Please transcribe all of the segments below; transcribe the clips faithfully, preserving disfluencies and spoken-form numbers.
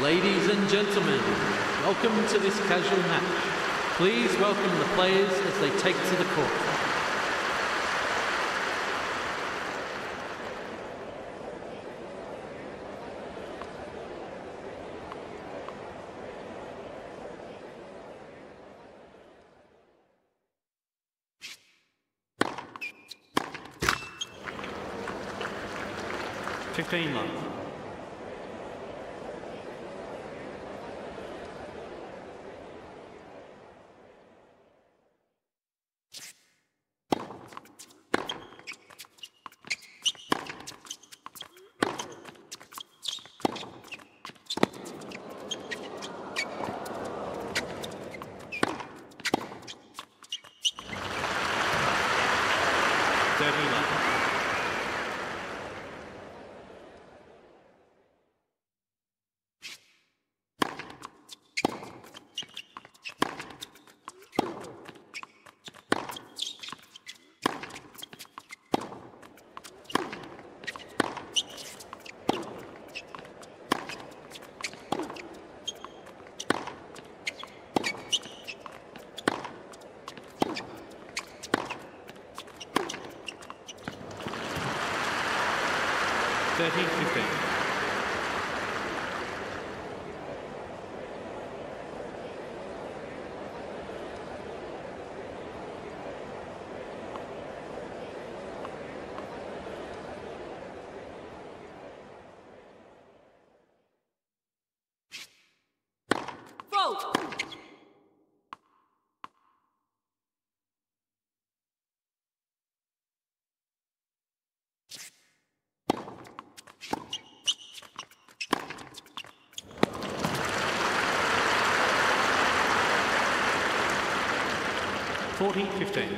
Ladies and gentlemen, welcome to this casual match. Please welcome the players as they take to the court. fifteen love. thirty love. thirteen fifteen. forty fifteen.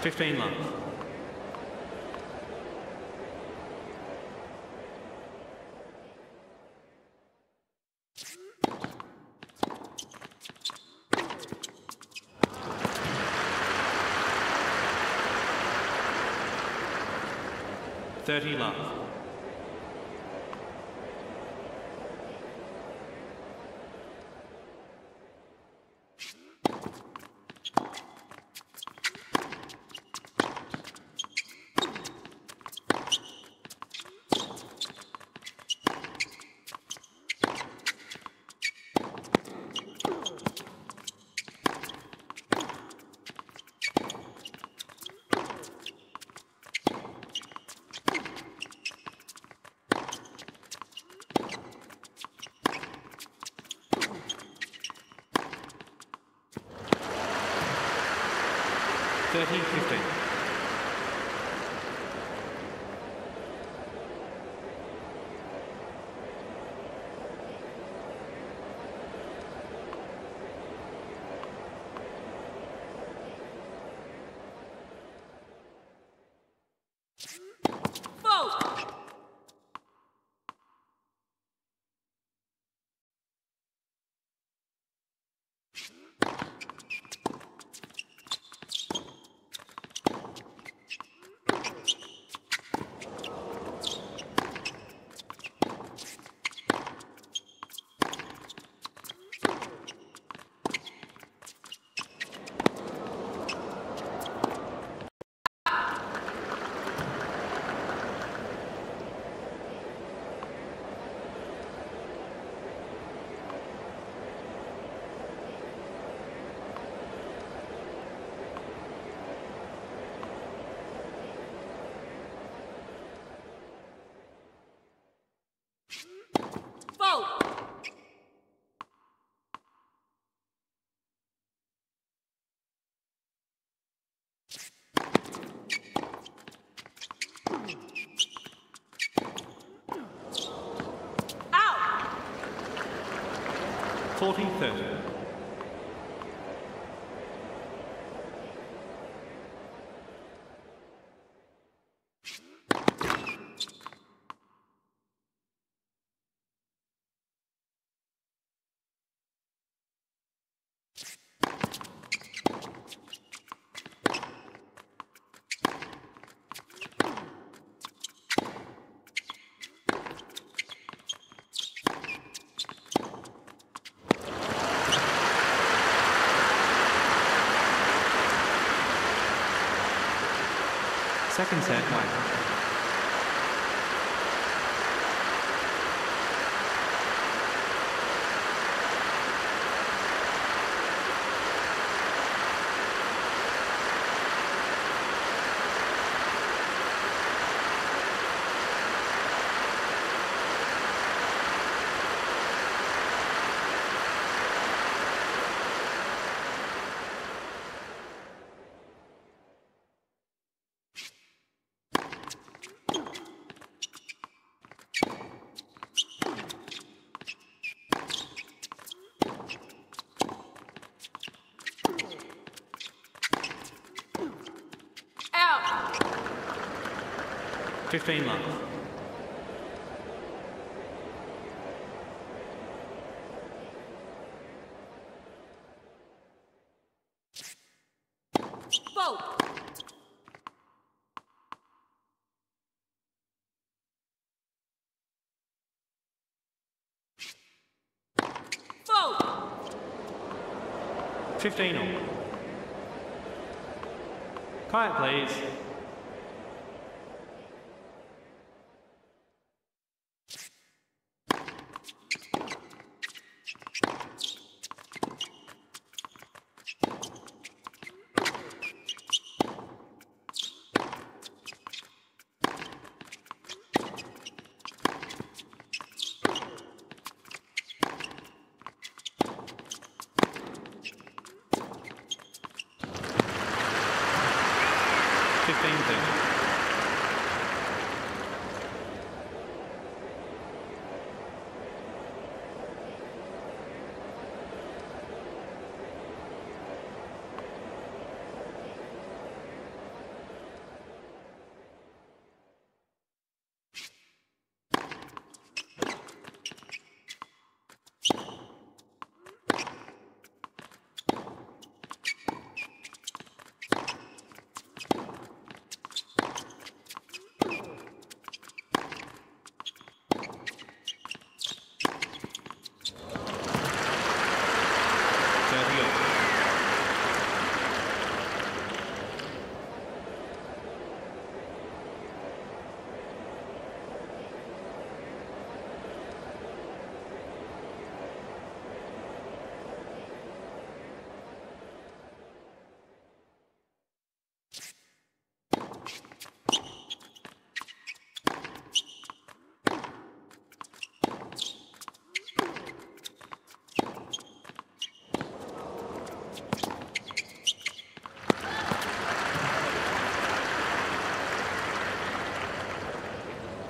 fifteen months. thirty months. thirteen fifteen. Vote. fourteen thirty. Second set, Mike. fifteen love. Vote. Vote. fifteen all. Quiet, please.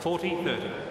forty thirty.